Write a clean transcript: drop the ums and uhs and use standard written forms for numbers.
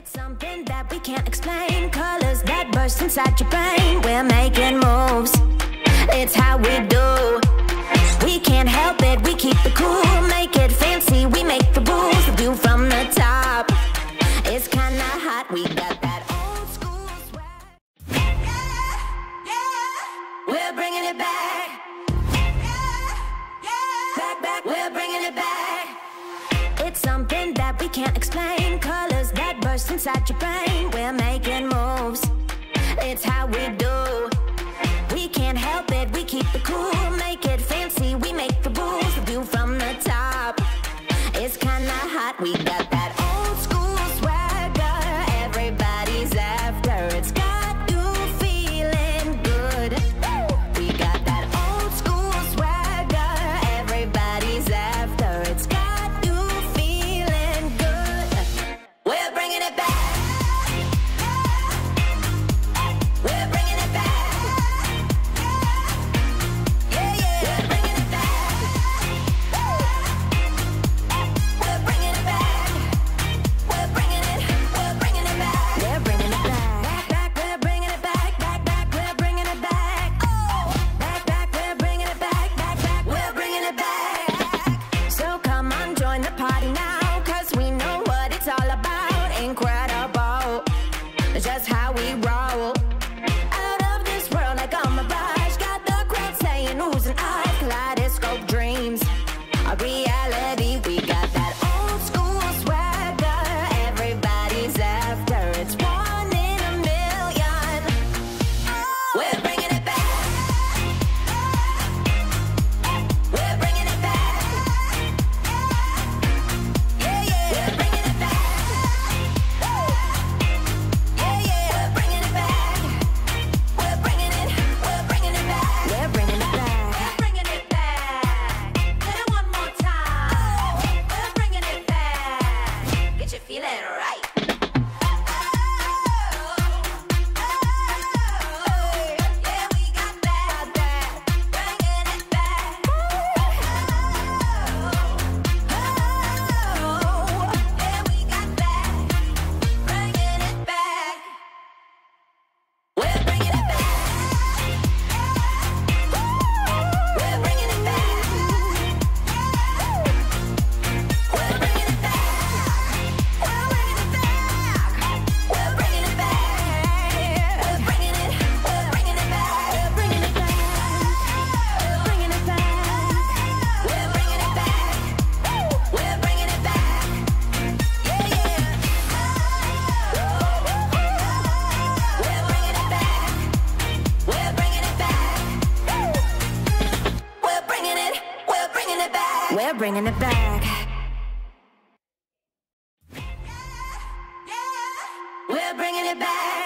It's something that we can't explain. Colors that burst inside your brain. We're making moves. It's how we do. We can't help it. We keep the cool. Make it fancy. We make the rules. The view from the top. It's kinda hot. We got that old school swag. Yeah, yeah. We're bringing it back. Yeah, yeah. Back, back. We're bringing it back. It's something that we can't explain. Colors that burst inside your brain. We're making moves. It's how we do. We can't help it. We keep the cool. Make it fancy. We make the rules. The view from the top. It's kinda hot. We got that old school swagger. Everybody's after. It's got you feeling good. We got that old school swagger. Everybody's after. It's got you feeling good. We're bringing it back. Just how we roll. Out of this world like a mirage. Got the crowd saying who's an eye. Kaleidoscope dreams a reality. We got that old school swagger. Everybody's after. It's one in a million. We're bringing it back. We're bringing it back. Yeah, yeah. We're bringing it back. We're bringing it back. Yeah, yeah. We're bringing it back.